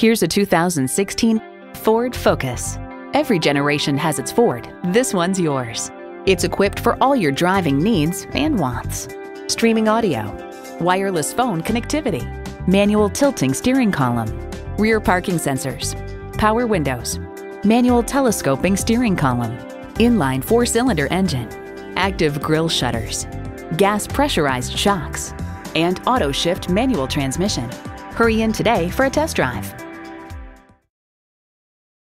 Here's a 2016 Ford Focus. Every generation has its Ford. This one's yours. It's equipped for all your driving needs and wants. Streaming audio, wireless phone connectivity, manual tilting steering column, rear parking sensors, power windows, manual telescoping steering column, inline four-cylinder engine, active grille shutters, gas pressurized shocks, and auto shift manual transmission. Hurry in today for a test drive.